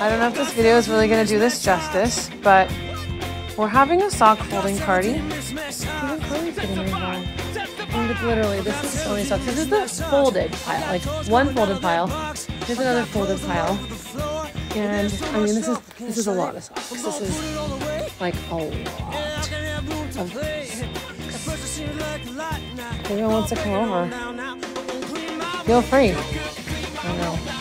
I don't know if this video is really going to do this justice, but we're having a sock folding party. Literally, this is so many socks. This is the folded pile, like one folded pile. Here's another folded pile. And I mean, this is a lot of socks. This is like a lot of socks. If anyone wants to come over, feel free. I don't know.